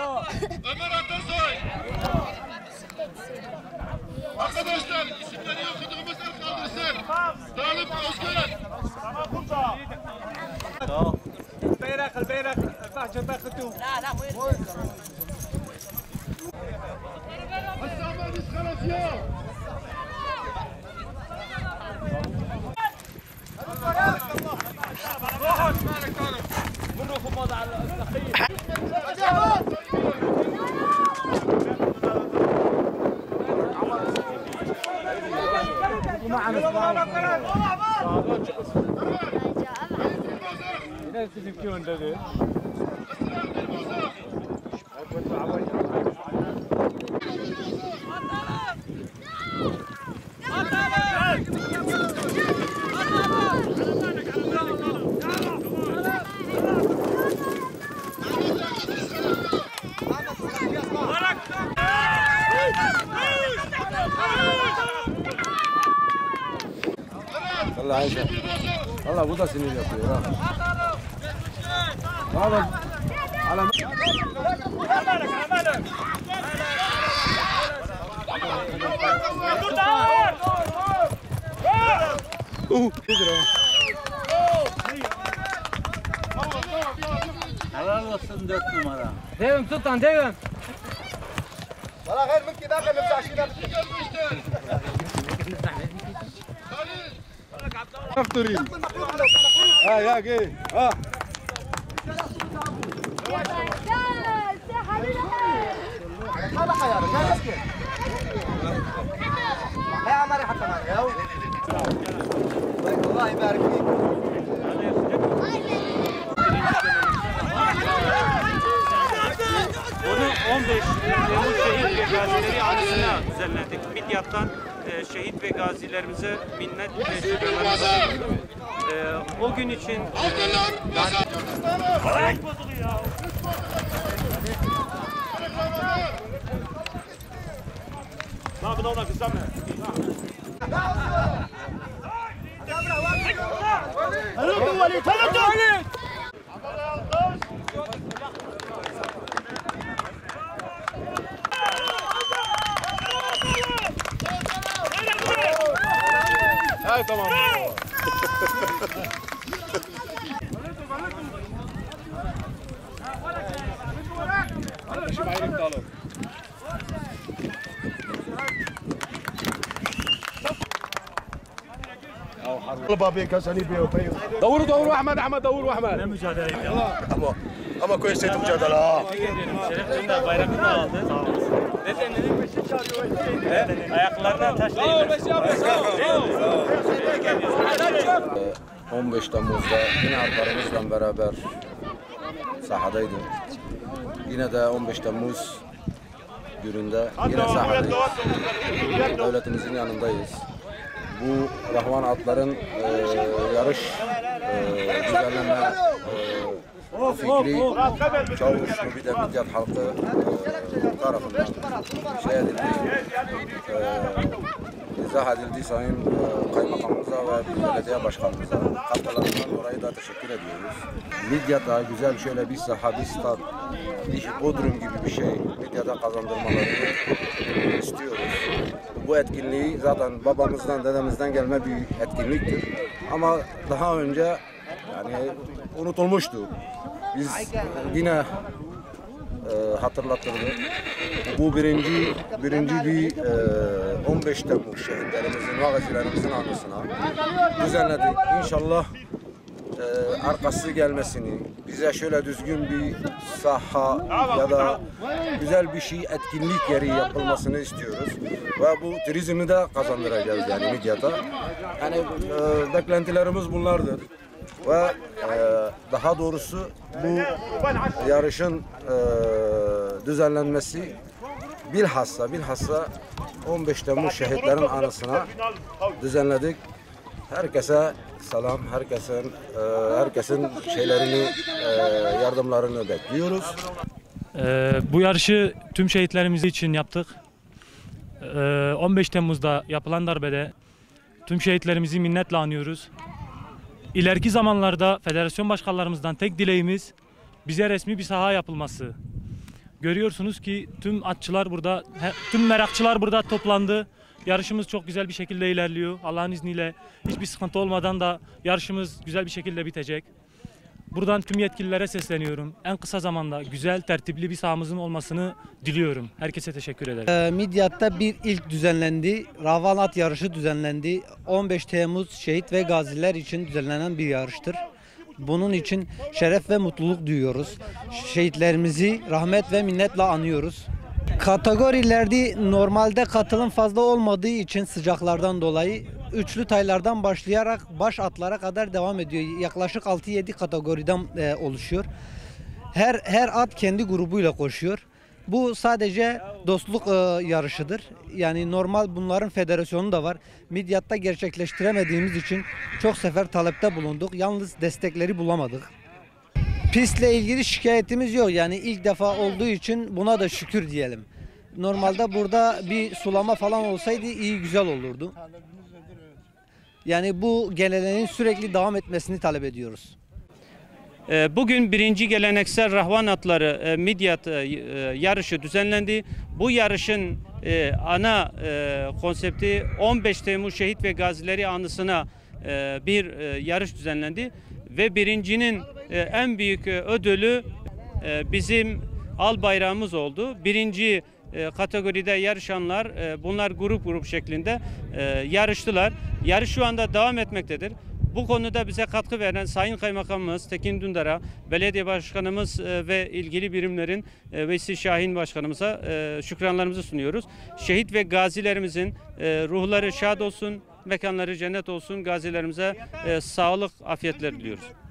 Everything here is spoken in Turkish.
Ömer Atasoy. Arkadaşlar isimleri okuduğumuzdan kaldırsın. Talip Özkan. Tamam. Beyrak, beyrak. Bahçede kutu. Hasan diskalasiyon. Allah bu da sinir yapıyor ha. Valla alam. Helal olsun 4 numara. Devim tutan devim. Valla her mümkün dakika müsaşiler. Afturayım. Ha ya gel. Ha. Bunu 15 Temmuz şehit ve gazileri anısına düzenledik. Midyat'tan şehit ve gazilerimize minnet teşekkürler. O gün için tamam. دوروا احمد احمد دوروا احمد ama köşede mücadele ha. Şerefçiler bayrakını aldı. Ayaklarına taşlayın. 15 Temmuz'da yine arkadaşlarımızla beraber sahadaydım. Yine de 15 Temmuz gününde yine sahadayız. Devletimizin yanındayız. Bu Rahvan atların yarış düzenleme fikri Çavuşlu bir de Midyat halkı tarafından şey edildi. Zahadil Sayın Kaymakamımıza ve Belediye Başkanımıza katkılarından orayı da teşekkür ediyoruz. Midyat'a güzel şöyle bir saha, bir stad, bir bodrum gibi bir şey Midyat'a kazandırmalarını istiyoruz. Bu etkinliği zaten babamızdan, dedemizden gelme bir etkinliktir. Ama daha önce yani unutulmuştu. Biz yine hatırlatıldı. Bu birinci bir 15 Temmuz şehitlerimizin, gazilerimizin anısına düzenledik. İnşallah arkası gelmesini, bize şöyle düzgün bir saha ya da güzel bir şey etkinlik yeri yapılmasını istiyoruz. Ve bu turizmi de kazandıracağız yani Midyat'a. Yani beklentilerimiz bunlardır. Ve daha doğrusu bu yarışın düzenlenmesi bilhassa 15 Temmuz şehitlerin anısına düzenledik. Herkese selam, herkesin şeylerini, yardımlarını bekliyoruz. Bu yarışı tüm şehitlerimiz için yaptık. 15 Temmuz'da yapılan darbede tüm şehitlerimizi minnetle anıyoruz. İleriki zamanlarda federasyon başkanlarımızdan tek dileğimiz bize resmi bir saha yapılması. Görüyorsunuz ki tüm atçılar burada, tüm merakçılar burada toplandı. Yarışımız çok güzel bir şekilde ilerliyor. Allah'ın izniyle hiçbir sıkıntı olmadan da yarışımız güzel bir şekilde bitecek. Buradan tüm yetkililere sesleniyorum. En kısa zamanda güzel, tertipli bir sahamızın olmasını diliyorum. Herkese teşekkür ederim. Midyat'ta bir ilk düzenlendi. Ravan at yarışı düzenlendi. 15 Temmuz şehit ve gaziler için düzenlenen bir yarıştır. Bunun için şeref ve mutluluk duyuyoruz. Şehitlerimizi rahmet ve minnetle anıyoruz. Kategorilerde normalde katılım fazla olmadığı için sıcaklardan dolayı üçlü taylardan başlayarak baş atlara kadar devam ediyor. Yaklaşık 6-7 kategoriden oluşuyor. Her at kendi grubuyla koşuyor. Bu sadece dostluk yarışıdır. Yani normal bunların federasyonu da var. Midyat'ta gerçekleştiremediğimiz için çok sefer talepte bulunduk. Yalnız destekleri bulamadık. Pistle ilgili şikayetimiz yok. Yani ilk defa olduğu için buna da şükür diyelim. Normalde burada bir sulama falan olsaydı iyi güzel olurdu. Yani bu geleneğin sürekli devam etmesini talep ediyoruz. Bugün birinci geleneksel Rahvan Atları Midyat yarışı düzenlendi. Bu yarışın ana konsepti 15 Temmuz Şehit ve Gazileri anısına bir yarış düzenlendi. Ve birincinin en büyük ödülü bizim al bayrağımız oldu. Birinci kategoride yarışanlar, bunlar grup şeklinde yarıştılar. Yarış şu anda devam etmektedir. Bu konuda bize katkı veren Sayın Kaymakamımız Tekin Dündar'a, Belediye Başkanımız ve ilgili birimlerin Veysi Şahin Başkanımıza şükranlarımızı sunuyoruz. Şehit ve gazilerimizin ruhları şad olsun, mekanları cennet olsun, gazilerimize sağlık, afiyetler diliyoruz.